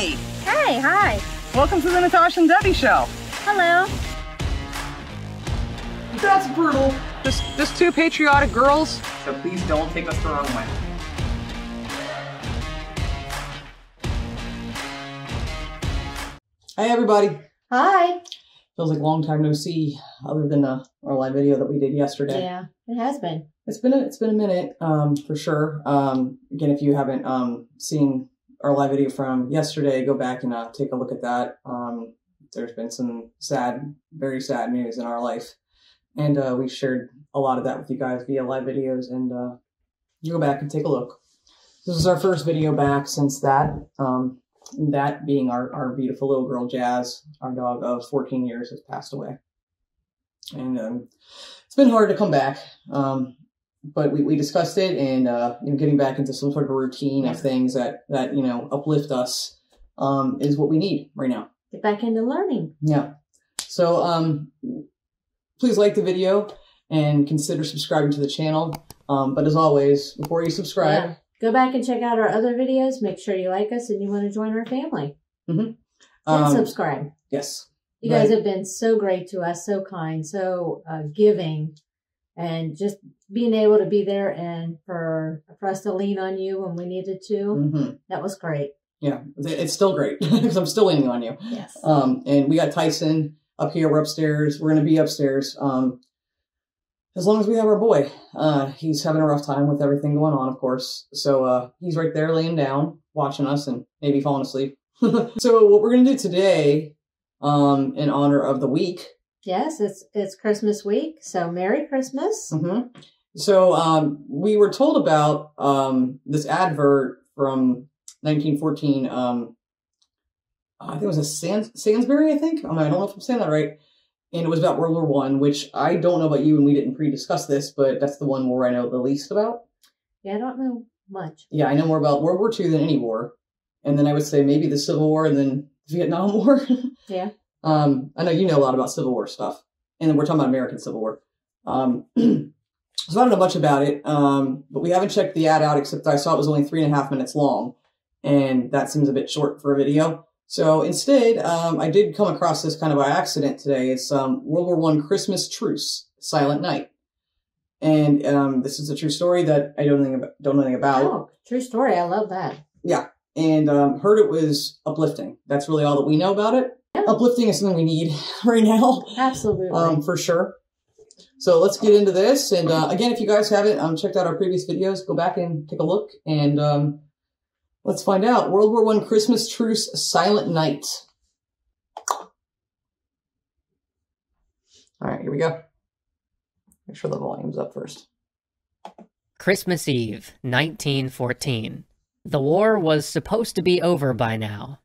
Debbie. Hey, hi. Welcome to the Natasha and Debbie Show. Hello. That's brutal. Just two patriotic girls. So please don't take us the wrong way. Hey everybody. Hi. Feels like a long time no see, other than our live video that we did yesterday. Yeah, it has been. It's been a minute, for sure. Again, if you haven't seen our live video from yesterday, go back and take a look at that. There's been some sad, very sad news in our life. And we shared a lot of that with you guys via live videos, and you go back and take a look. This is our first video back since that, that being our beautiful little girl Jazz, our dog of 14 years, has passed away. And it's been hard to come back, but we discussed it, and you know, getting back into some sort of routine of things that you know, uplift us is what we need right now. Get back into learning. Yeah. So please like the video and consider subscribing to the channel. But as always, before you subscribe, go back and check out our other videos. Make sure you like us and you want to join our family. Mm-hmm. And subscribe. Yes. You guys have been so great to us, so kind, so giving, and just being able to be there and for us to lean on you when we needed to. Mm-hmm. That was great. Yeah, it's still great because I'm still leaning on you. Yes. And we got Tyson up here. We're upstairs. We're going to be upstairs as long as we have our boy. He's having a rough time with everything going on, of course. So he's right there laying down, watching us and maybe falling asleep. So what we're going to do today, in honor of the week. Yes, it's Christmas week, so Merry Christmas. Mm-hmm. So we were told about this advert from 1914. I think it was a Sainsbury, I think. I don't know if I'm saying that right. And it was about World War I, which I don't know about you, and we didn't pre-discuss this, but that's the one where I know the least about. Yeah, I don't know much. Yeah, I know more about World War II than any war. And then I would say maybe the Civil War and then Vietnam War. Yeah. I know you know a lot about Civil War stuff. And then we're talking about American Civil War. So I don't know much about it, but we haven't checked the ad out, except I saw it was only 3.5 minutes long. And that seems a bit short for a video. So instead, I did come across this kind of by accident today. It's World War I Christmas Truce, Silent Night. And this is a true story that I don't know anything about. Oh, true story. I love that. Yeah. And heard it was uplifting. That's really all that we know about it. Yeah. Uplifting is something we need right now. Absolutely. For sure. So let's get into this. And again, if you guys haven't checked out our previous videos, go back and take a look. And let's find out. World War I Christmas Truce, Silent Night. All right, here we go. Make sure the volume's up first. Christmas Eve, 1914. The war was supposed to be over by now.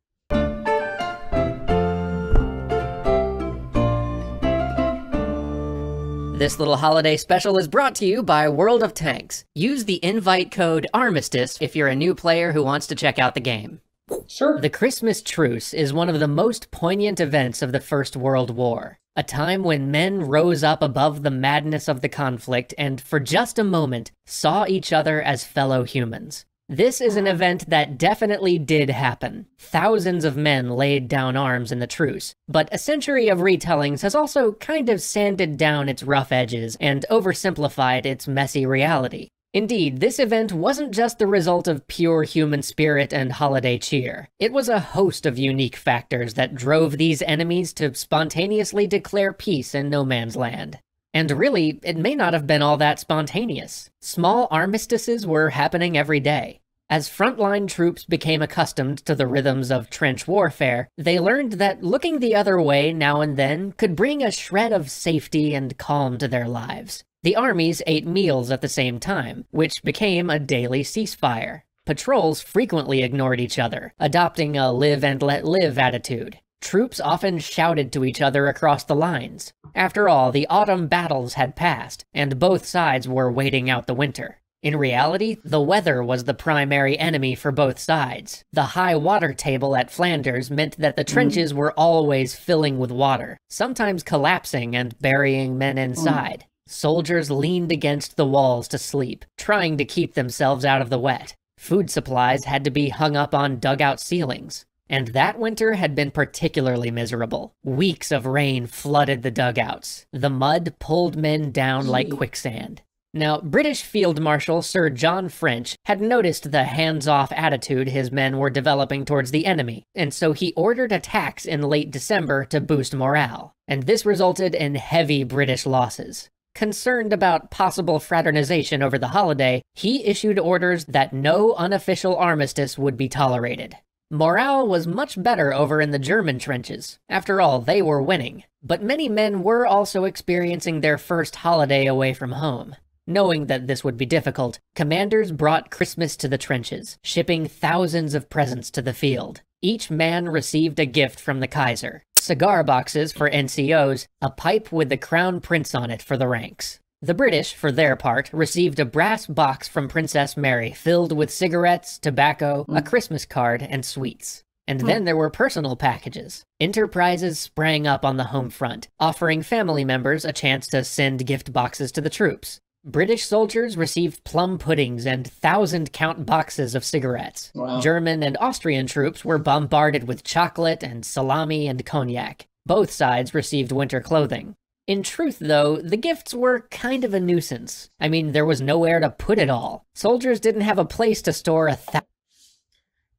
This little holiday special is brought to you by World of Tanks. Use the invite code Armistice if you're a new player who wants to check out the game. Sure. The Christmas Truce is one of the most poignant events of the First World War, a time when men rose up above the madness of the conflict and, for just a moment, saw each other as fellow humans. This is an event that definitely did happen. Thousands of men laid down arms in the truce, but a century of retellings has also kind of sanded down its rough edges and oversimplified its messy reality. Indeed, this event wasn't just the result of pure human spirit and holiday cheer. It was a host of unique factors that drove these enemies to spontaneously declare peace in no man's land. And really, it may not have been all that spontaneous. Small armistices were happening every day. As frontline troops became accustomed to the rhythms of trench warfare, they learned that looking the other way now and then could bring a shred of safety and calm to their lives. The armies ate meals at the same time, which became a daily ceasefire. Patrols frequently ignored each other, adopting a live and let live attitude. Troops often shouted to each other across the lines. After all, the autumn battles had passed, and both sides were waiting out the winter. In reality, the weather was the primary enemy for both sides. The high water table at Flanders meant that the trenches were always filling with water, sometimes collapsing and burying men inside. Soldiers leaned against the walls to sleep, trying to keep themselves out of the wet. Food supplies had to be hung up on dugout ceilings. And that winter had been particularly miserable. Weeks of rain flooded the dugouts. The mud pulled men down like quicksand. Now, British Field Marshal Sir John French had noticed the hands-off attitude his men were developing towards the enemy, and so he ordered attacks in late December to boost morale, and this resulted in heavy British losses. Concerned about possible fraternization over the holiday, he issued orders that no unofficial armistice would be tolerated. Morale was much better over in the German trenches. After all, they were winning. But many men were also experiencing their first holiday away from home. Knowing that this would be difficult, commanders brought Christmas to the trenches, shipping thousands of presents to the field. Each man received a gift from the Kaiser. Cigar boxes for NCOs, a pipe with the Crown Prince on it for the ranks. The British, for their part, received a brass box from Princess Mary filled with cigarettes, tobacco, a Christmas card, and sweets. And then there were personal packages. Enterprises sprang up on the home front, offering family members a chance to send gift boxes to the troops. British soldiers received plum puddings and 1,000-count boxes of cigarettes. Wow. German and Austrian troops were bombarded with chocolate and salami and cognac. Both sides received winter clothing. In truth, though, the gifts were kind of a nuisance. I mean, there was nowhere to put it all. Soldiers didn't have a place to store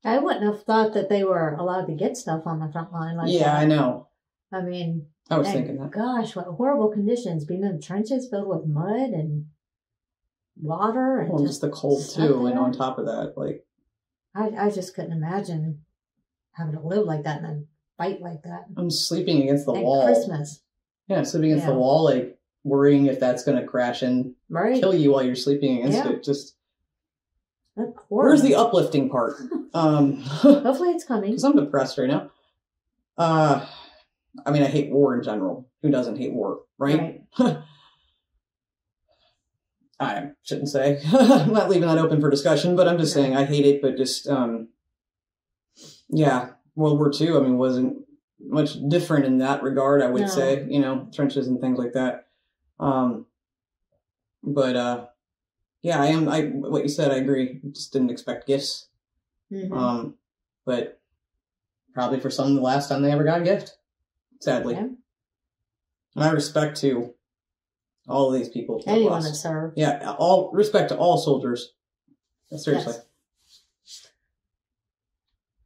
I wouldn't have thought that they were allowed to get stuff on the front line like that. Yeah, I know. I mean, I was thinking that. Gosh, what horrible conditions. Being in trenches filled with mud and water and just the cold too, and on top of that, like I just couldn't imagine having to live like that and then fight like that. I'm sleeping against the wall. Christmas. Yeah, sleeping against the wall, like worrying if that's going to crash and kill you while you're sleeping against it. Just where's the uplifting part? Hopefully it's coming. Because I'm depressed right now. I mean, I hate war in general. Who doesn't hate war, right? I shouldn't say. I'm not leaving that open for discussion, but I'm just saying I hate it, but just, yeah, World War II, I mean, wasn't much different in that regard, I would say, you know, trenches and things like that. Yeah, what you said, I agree. Just didn't expect gifts. But probably for some, the last time they ever got a gift, sadly. My respect to all of these people. Anyone that served. Yeah, all respect to all soldiers. Seriously. Yes.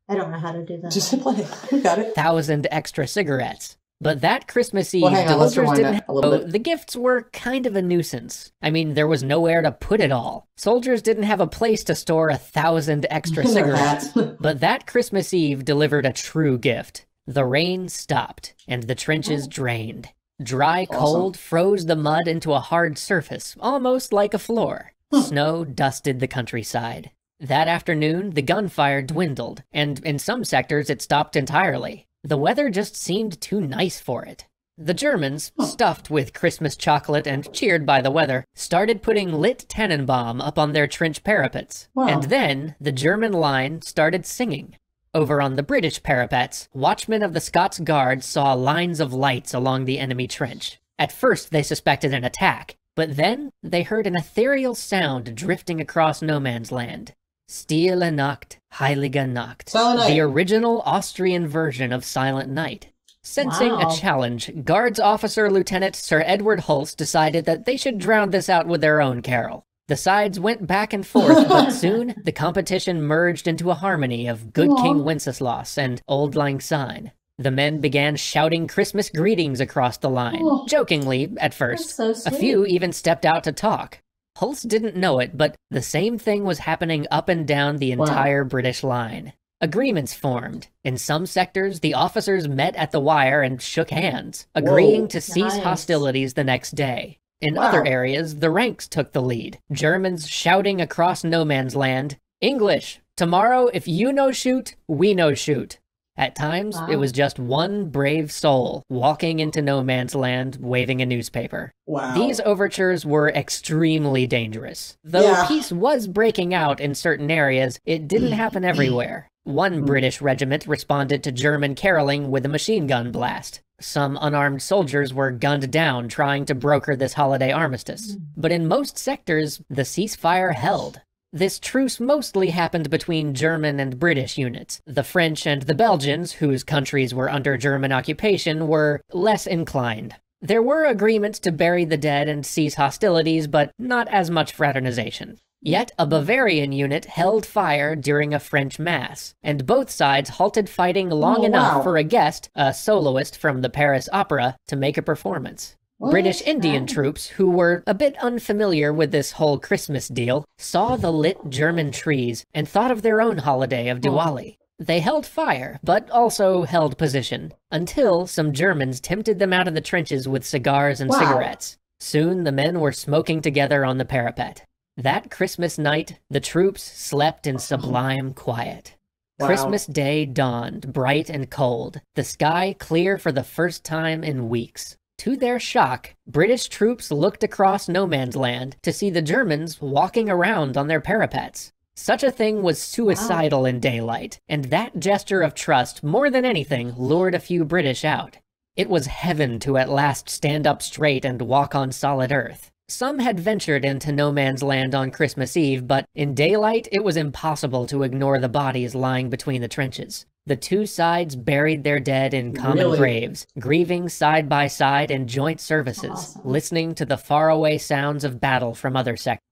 I don't know how to do that. Just play. Got it. 1,000 extra cigarettes. But that Christmas Eve, soldiers didn't the gifts were kind of a nuisance. I mean, there was nowhere to put it all. Soldiers didn't have a place to store 1,000 extra cigarettes. But that Christmas Eve delivered a true gift. The rain stopped, and the trenches drained. Dry cold froze the mud into a hard surface, almost like a floor. Snow dusted the countryside. That afternoon, the gunfire dwindled, and in some sectors it stopped entirely. The weather just seemed too nice for it. The Germans, stuffed with Christmas chocolate and cheered by the weather, started putting lit Tannenbaum up on their trench parapets. And then, the German line started singing. Over on the British parapets, watchmen of the Scots Guards saw lines of lights along the enemy trench. At first, they suspected an attack, but then they heard an ethereal sound drifting across no man's land. Stille Nacht, Heilige Nacht, the original Austrian version of Silent Night. Sensing a challenge, Guards Officer Lieutenant Sir Edward Hulse decided that they should drown this out with their own carol. The sides went back and forth, but soon the competition merged into a harmony of Good King Wenceslas and Old Lang Syne. The men began shouting Christmas greetings across the line, jokingly at first. A few even stepped out to talk. Hulse didn't know it, but the same thing was happening up and down the entire British line. Agreements formed. In some sectors, the officers met at the wire and shook hands, agreeing to cease hostilities the next day. In other areas, the ranks took the lead. Germans shouting across no man's land, "English, tomorrow if you no shoot, we no shoot." At times, it was just one brave soul walking into no man's land, waving a newspaper. These overtures were extremely dangerous. Though peace was breaking out in certain areas, it didn't happen everywhere. One British regiment responded to German caroling with a machine gun blast. Some unarmed soldiers were gunned down trying to broker this holiday armistice. But in most sectors, the ceasefire held. This truce mostly happened between German and British units. The French and the Belgians, whose countries were under German occupation, were less inclined. There were agreements to bury the dead and cease hostilities, but not as much fraternization. Yet, a Bavarian unit held fire during a French mass, and both sides halted fighting long enough for a guest, a soloist from the Paris Opera, to make a performance. British Indian troops, who were a bit unfamiliar with this whole Christmas deal, saw the lit German trees and thought of their own holiday of Diwali. They held fire, but also held position, until some Germans tempted them out of the trenches with cigars and cigarettes. Soon the men were smoking together on the parapet. That Christmas night, the troops slept in sublime quiet. Christmas Day dawned, bright and cold, the sky clear for the first time in weeks. To their shock, British troops looked across no man's land to see the Germans walking around on their parapets. Such a thing was suicidal in daylight, and that gesture of trust, more than anything, lured a few British out. It was heaven to at last stand up straight and walk on solid earth. Some had ventured into no man's land on Christmas Eve, but in daylight it was impossible to ignore the bodies lying between the trenches. The two sides buried their dead in common graves, grieving side by side in joint services, listening to the faraway sounds of battle from other sectors.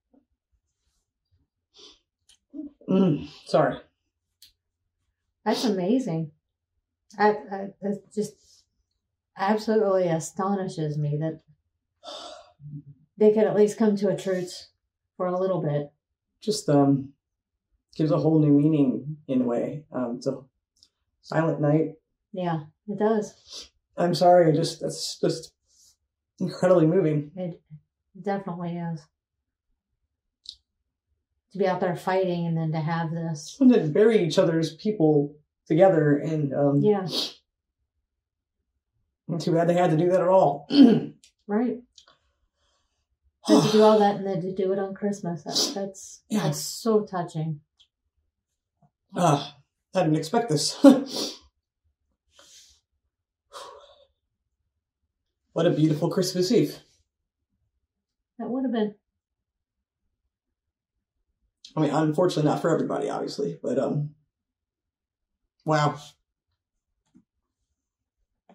That's amazing. It just absolutely astonishes me that they could at least come to a truce for a little bit. Just gives a whole new meaning in a way. It's a silent night. Yeah, it does. I'm sorry. That's just incredibly moving. It definitely is. To be out there fighting and then to have this. And to bury each other's people together. And yeah. I'm too bad they had to do that at all. Right. But to do all that and then to do it on Christmas. That's so touching. I didn't expect this. What a beautiful Christmas Eve. That would have been. I mean, unfortunately, not for everybody, obviously, but, wow.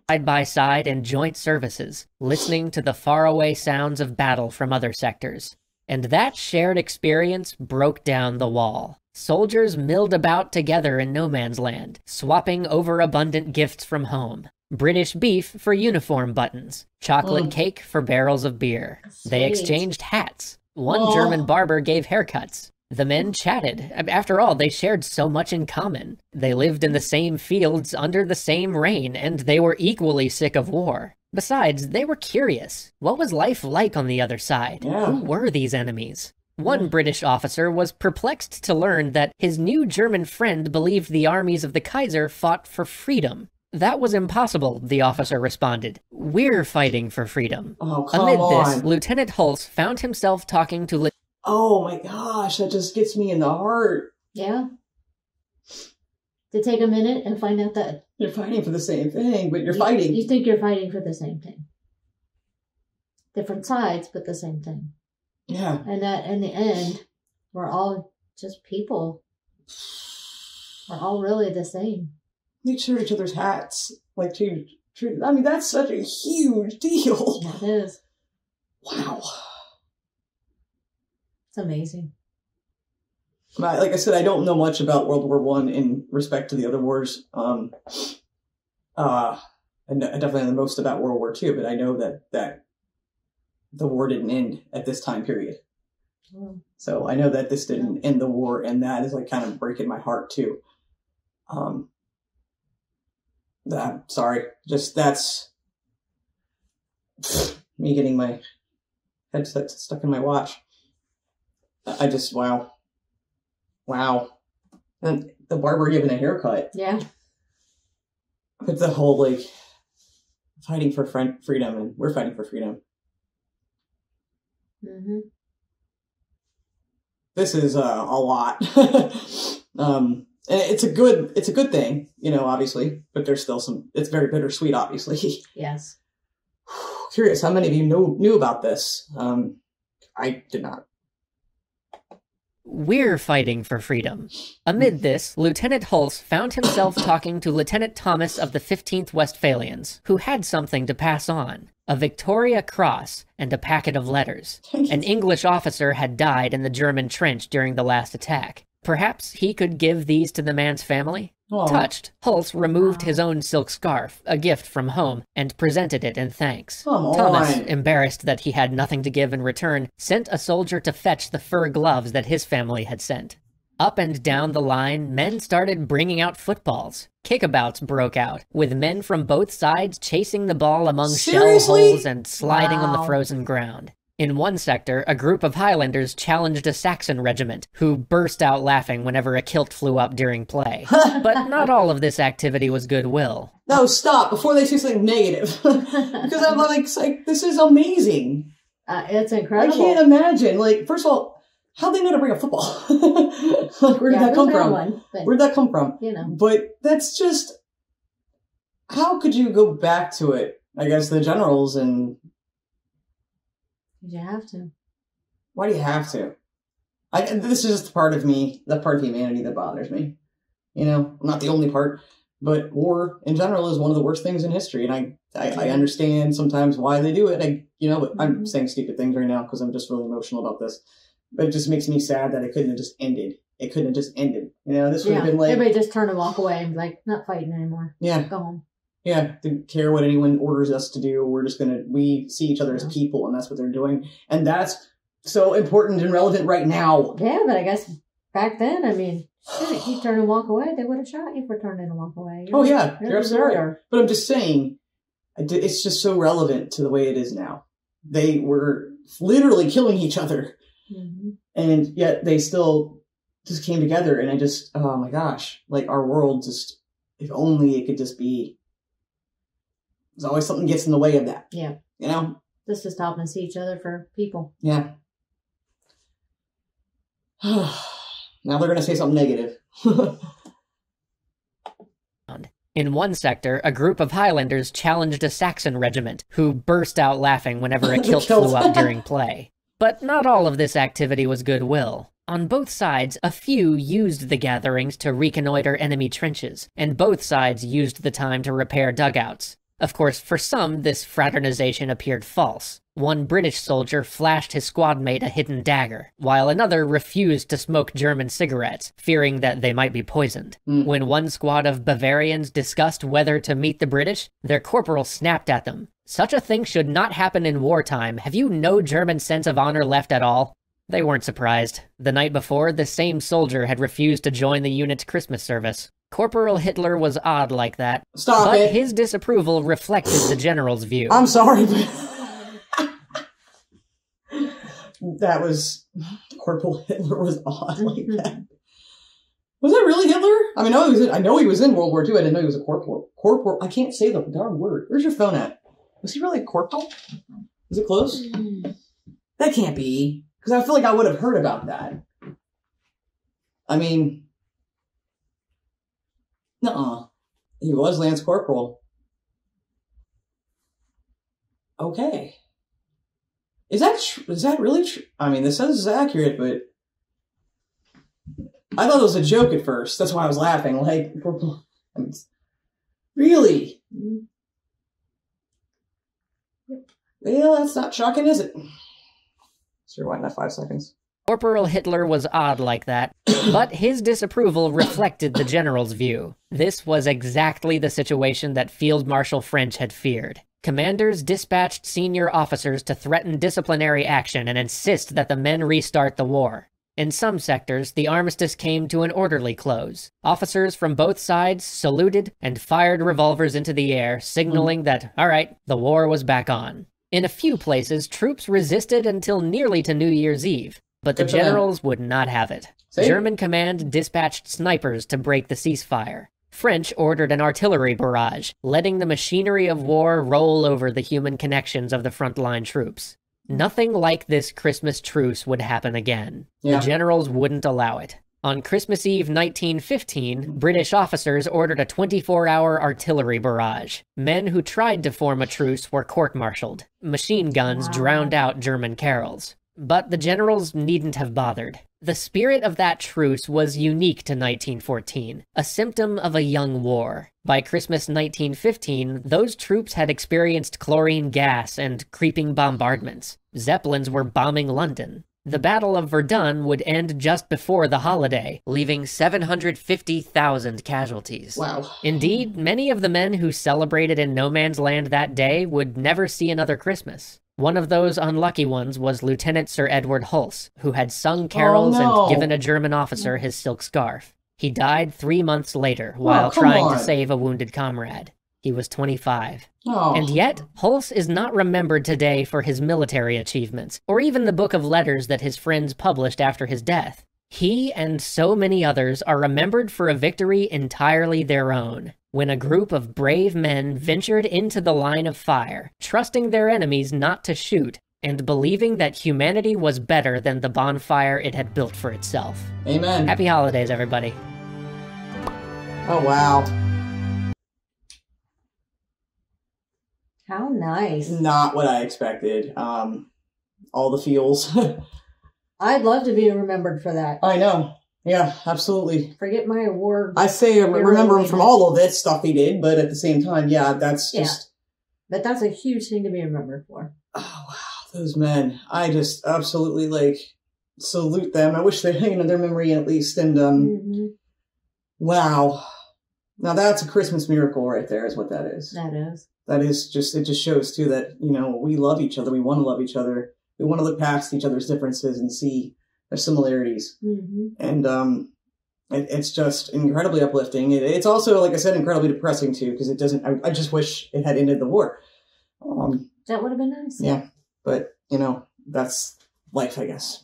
Side by side in joint services, listening to the faraway sounds of battle from other sectors. And that shared experience broke down the wall. Soldiers milled about together in no man's land, swapping overabundant gifts from home. British beef for uniform buttons, chocolate cake for barrels of beer. Sweet. They exchanged hats. One German barber gave haircuts. The men chatted. After all, they shared so much in common. They lived in the same fields under the same rain, and they were equally sick of war. Besides, they were curious. What was life like on the other side? Yeah. Who were these enemies? One British officer was perplexed to learn that his new German friend believed the armies of the Kaiser fought for freedom. That was impossible, the officer responded. We're fighting for freedom. Oh, come on. Amid this, Lieutenant Hulse found himself talking to... Oh my gosh, that just gets me in the heart. Yeah. To take a minute and find out that... You're fighting for the same thing, but you're fighting. You think you're fighting for the same thing. Different sides, but the same thing. Yeah. And that, in the end, we're all just people. We're all really the same. They cheer each other's hats. Like, I mean, that's such a huge deal. That is. Wow. It's amazing. Like I said, I don't know much about World War I in respect to the other wars. And I definitely know the most about World War II, but I know that, the war didn't end at this time period. Oh. So I know that this didn't end the war, and that is like kind of breaking my heart too. I'm sorry. Just that's me getting my headset stuck in my watch. I just, wow. And the barber giving a haircut. Yeah. But the whole, like, fighting for freedom, and we're fighting for freedom. Mm-hmm. This is a lot. And it's a good thing, you know, obviously, but there's still some, it's very bittersweet, obviously. Yes. Curious, how many of you knew about this? I did not. We're fighting for freedom. Amid this, Lieutenant Hulse found himself talking to Lieutenant Thomas of the 15th Westphalians, who had something to pass on, a Victoria Cross and a packet of letters. An English officer had died in the German trench during the last attack. Perhaps he could give these to the man's family? Aww. Touched, Hulse removed his own silk scarf, a gift from home, and presented it in thanks. Come Thomas, on. Embarrassed that he had nothing to give in return, sent a soldier to fetch the fur gloves that his family had sent. Up and down the line, men started bringing out footballs. Kickabouts broke out, with men from both sides chasing the ball among shell holes and sliding on the frozen ground. In one sector, a group of Highlanders challenged a Saxon regiment, who burst out laughing whenever a kilt flew up during play. But not all of this activity was goodwill. No, stop, before they say something negative. Because I'm like, this is amazing. It's incredible. I can't imagine. Like, first of all, how'd they know to bring a football? Like, where did that come from? You know. But that's just... How could you go back to it? I guess the generals and... You have to. Why do you have to? This is just part of me, the part of humanity that bothers me. You know, not the only part, but war in general is one of the worst things in history, and I understand sometimes why they do it. I'm saying stupid things right now because I'm just really emotional about this, but it just makes me sad that it couldn't have just ended. It couldn't have just ended. You know, this would have been like everybody just turn and walk away and be like, not fighting anymore. Yeah, go home. Yeah, didn't care what anyone orders us to do. We're just gonna, we see each other as people, and that's what they're doing. And that's so important and relevant right now. Yeah, but I guess back then, I mean, if you turn and walk away, they would have shot you for turning and walk away. You're you're absolutely right. But I'm just saying, it's just so relevant to the way it is now. They were literally killing each other, and yet they still just came together. And I just, oh my gosh, like our world just, if only it could just be. There's always something gets in the way of that. Yeah. You know? This is helping see each other for people. Yeah. Now they're going to say something negative. In one sector, a group of Highlanders challenged a Saxon regiment, who burst out laughing whenever a kilt flew up during play. But not all of this activity was goodwill. On both sides, a few used the gatherings to reconnoiter enemy trenches, and both sides used the time to repair dugouts. Of course, for some, this fraternization appeared false. One British soldier flashed his squad mate a hidden dagger, while another refused to smoke German cigarettes, fearing that they might be poisoned. When one squad of Bavarians discussed whether to meet the British, their corporal snapped at them. Such a thing should not happen in wartime. Have you no German sense of honor left at all? They weren't surprised. The night before, the same soldier had refused to join the unit's Christmas service. Corporal Hitler was odd like that. Stop but it. His disapproval reflected the general's view. I'm sorry, but... That was... Corporal Hitler was odd like that. Was that really Hitler? I mean, I know he was in World War II. I didn't know he was a corporal. Corporal... I can't say the darn word. Where's your phone at? Was he really a corporal? Is it close? That can't be. Because I feel like I would have heard about that. I mean... Nuh-uh. He was Lance Corporal. Okay. Is that really true? I mean, this says it's accurate, but... I thought it was a joke at first. That's why I was laughing. Like, I mean, really? Well, that's not shocking, is it? Let's rewind that 5 seconds. Corporal Hitler was odd like that, but his disapproval reflected the general's view. This was exactly the situation that Field Marshal French had feared. Commanders dispatched senior officers to threaten disciplinary action and insist that the men restart the war. In some sectors, the armistice came to an orderly close. Officers from both sides saluted and fired revolvers into the air, signaling that, all right, the war was back on. In a few places, troops resisted until nearly to New Year's Eve. But the generals would not have it. See? German command dispatched snipers to break the ceasefire. French ordered an artillery barrage, letting the machinery of war roll over the human connections of the frontline troops. Nothing like this Christmas truce would happen again. Yeah. The generals wouldn't allow it. On Christmas Eve 1915, British officers ordered a 24-hour artillery barrage. Men who tried to form a truce were court-martialed. Machine guns drowned out German carols. But the generals needn't have bothered. The spirit of that truce was unique to 1914, a symptom of a young war. By Christmas 1915, those troops had experienced chlorine gas and creeping bombardments. Zeppelins were bombing London. The Battle of Verdun would end just before the holiday, leaving 750,000 casualties. Wow. Indeed, many of the men who celebrated in no man's land that day would never see another Christmas. One of those unlucky ones was Lieutenant Sir Edward Hulse, who had sung carols and given a German officer his silk scarf. He died 3 months later while trying to save a wounded comrade. He was 25. Oh. And yet, Hulse is not remembered today for his military achievements, or even the book of letters that his friends published after his death. He and so many others are remembered for a victory entirely their own, when a group of brave men ventured into the line of fire, trusting their enemies not to shoot, and believing that humanity was better than the bonfire it had built for itself. Amen. Happy holidays, everybody. Oh, wow. How nice. Not what I expected. All the feels. I'd love to be remembered for that. I know. Yeah, absolutely. Forget my award. I say remember him from all of that stuff he did, but at the same time, yeah, that's just... But that's a huge thing to be remembered for. Oh, wow, those men. I just absolutely, like, salute them. I wish they hang on their memory at least, and, wow. Now that's a Christmas miracle right there is what that is. That is. That is just, it just shows, too, that, you know, we love each other. We want to love each other. We want to look past each other's differences and see their similarities. And it's just incredibly uplifting. It's also, like I said, incredibly depressing too, because it doesn't, I just wish it had ended the war. That would have been nice. Yeah. But, you know, that's life, I guess.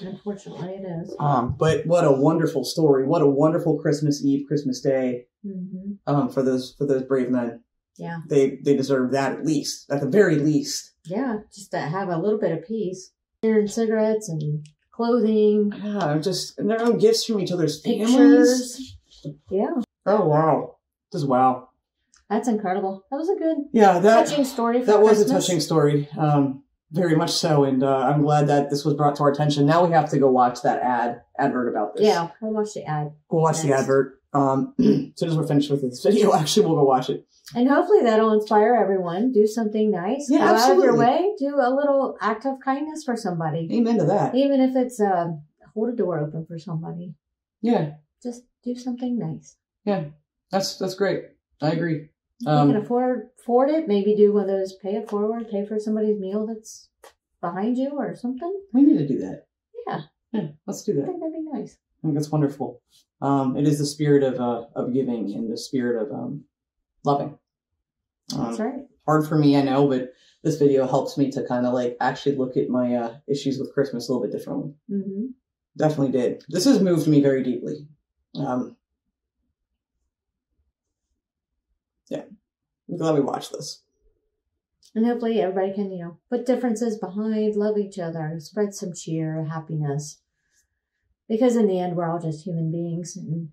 Unfortunately, it is. But what a wonderful story. What a wonderful Christmas Eve, Christmas Day for those brave men. Yeah. They deserve that at least, at the very least. Yeah, just to have a little bit of peace. Beer and cigarettes and clothing. Yeah, just, and their own gifts from each other's families. Yeah. Oh, wow. Just wow. That's incredible. That was a good, touching story for Christmas. That was a touching story. Very much so. And I'm glad that this was brought to our attention. Now we have to go watch that advert about this. Yeah, we'll watch the ad. We'll watch the advert. As soon as we're finished with this video, actually, we'll go watch it. And hopefully that'll inspire everyone. Do something nice. Yeah, go absolutely. Out of your way. Do a little act of kindness for somebody. Amen to that. Even if it's hold a door open for somebody. Yeah. Just do something nice. Yeah. That's great. I agree. If you can afford it, maybe do one of those pay it forward, pay for somebody's meal that's behind you or something. We need to do that. Yeah. Yeah, let's do that. I think that'd be nice. I think that's wonderful. It is the spirit of giving and the spirit of loving. That's right. Hard for me, I know, but this video helps me to kind of like actually look at my issues with Christmas a little bit differently. Definitely did. This has moved me very deeply. Yeah, I'm glad we watched this. And hopefully everybody can, you know, put differences behind, love each other, spread some cheer, happiness. Because in the end, we're all just human beings, and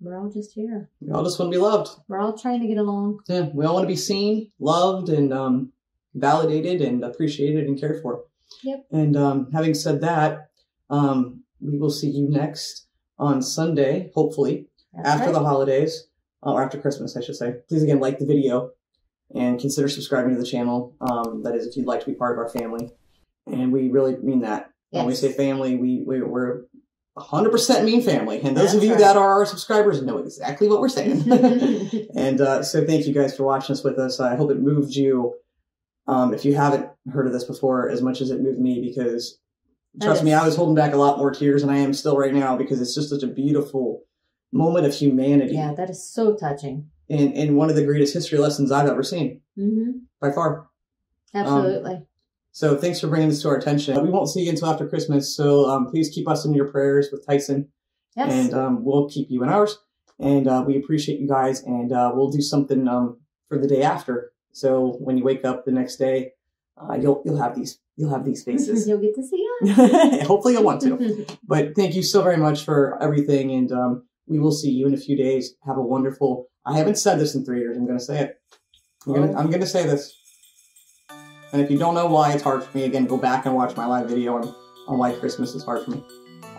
we're all just here. We all just want to be loved. We're all trying to get along. Yeah, we all want to be seen, loved, and validated, and appreciated, and cared for. Yep. And having said that, we will see you next on Sunday, hopefully, after the holidays, or after Christmas, I should say. Please, again, like the video, and consider subscribing to the channel. That is, if you'd like to be part of our family. And we really mean that. Yes. When we say family, we're 100% mean family, and those of you that are our subscribers know exactly what we're saying. And so thank you guys for watching this with us. I hope it moved you, if you haven't heard of this before, as much as it moved me, because trust me, I was holding back a lot more tears than I am still right now, because it's just such a beautiful moment of humanity. Yeah, that is so touching. And one of the greatest history lessons I've ever seen, by far. Absolutely. So thanks for bringing this to our attention. We won't see you until after Christmas, so please keep us in your prayers with Tyson. Yes. And we'll keep you in ours. And we appreciate you guys, and we'll do something for the day after. So when you wake up the next day, you'll have these faces. You'll get to see us. Hopefully you'll want to. But thank you so very much for everything, and we will see you in a few days. Have a wonderful... I haven't said this in 3 years. I'm going to say it. I'm going to say this. And if you don't know why it's hard for me, again, go back and watch my live video on why Christmas is hard for me.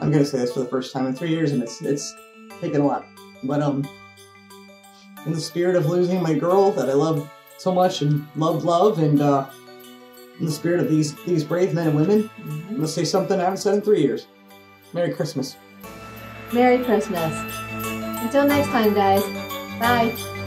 I'm gonna say this for the first time in 3 years, and it's taken a lot. But in the spirit of losing my girl that I love so much and love, and in the spirit of these brave men and women, I'm gonna say something I haven't said in 3 years. Merry Christmas. Merry Christmas. Until next time, guys. Bye.